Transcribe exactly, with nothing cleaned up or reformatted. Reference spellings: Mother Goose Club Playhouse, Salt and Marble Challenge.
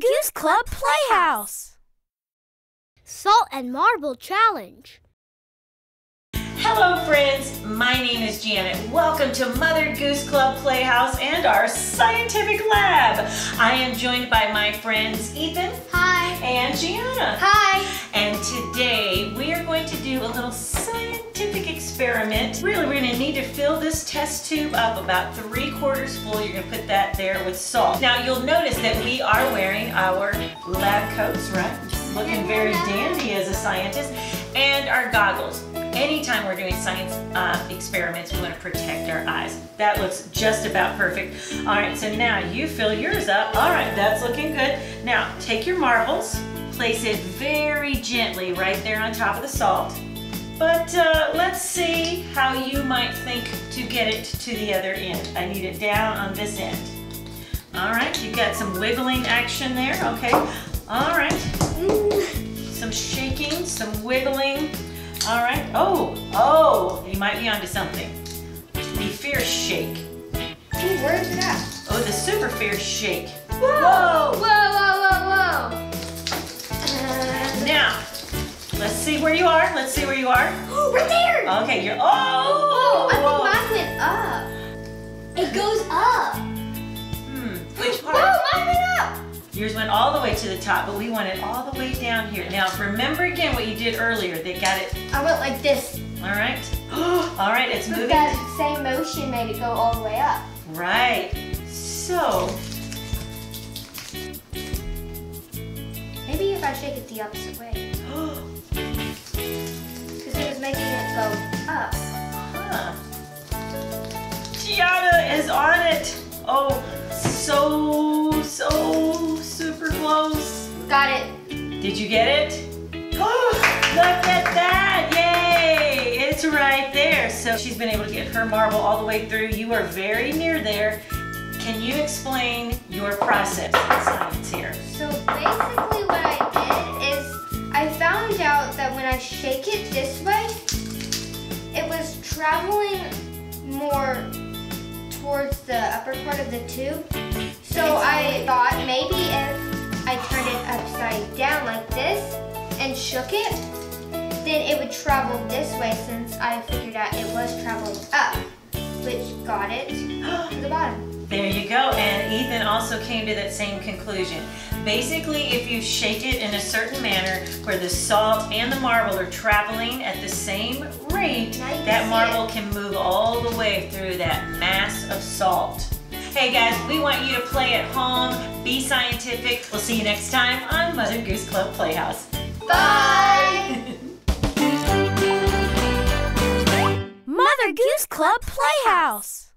Goose Club Playhouse. Salt and Marble Challenge. Hello friends, my name is Janet. Welcome to Mother Goose Club Playhouse and our scientific lab. I am joined by my friends Ethan. Hi. And Gianna. Hi. And today we are going to do a little scientific experiment. Really, we're going to need to fill this test tube up about three quarters full. You're going to put that there with salt. Now you'll notice that we are wearing our lab coats, right? Looking very dandy as a scientist. And our goggles. Anytime we're doing science uh, experiments, we want to protect our eyes. That looks just about perfect. All right, so now you fill yours up. All right, that's looking good. Now, take your marbles, place it very gently right there on top of the salt. But uh, let's see how you might think to get it to the other end. I need it down on this end. All right, you've got some wiggling action there, okay. All right, some shaking, some wiggling. All right, oh, oh, you might be onto something. The fierce shake. Ooh, where's that? Oh, the super fierce shake. Whoa! Whoa, whoa, whoa, whoa, whoa. Now, let's see where you are, let's see where you are. Oh, right there! Okay, you're, oh! Oh, I think mine went up. It goes up. Hmm, which part? Whoa, mine went up! Yours went all the way to the top, but we want it all the way down here. Now, remember again what you did earlier. They got it. I went like this. All right. All right, it's moving. That same motion made it go all the way up. Right. So. Maybe if I shake it the opposite way. Because it was making it go up. Huh. Gianna is on it. Oh, so, so. Super close. Got it. Did you get it? Oh, look at that. Yay. It's right there. So she's been able to get her marble all the way through. You are very near there. Can you explain your process in science here? So basically what I did is I found out that when I shake it this way, it was traveling more towards the upper part of the tube. So I thought maybe if I turned it upside down like this and shook it, then it would travel this way since I figured out it was traveling up, which got it to the bottom. There you go, and Ethan also came to that same conclusion. Basically, if you shake it in a certain manner where the salt and the marble are traveling at the same rate, that marble can move all the way through that mass of salt. Hey guys, we want you to play at home, be scientific. We'll see you next time on Mother Goose Club Playhouse. Bye! Mother Goose Club Playhouse.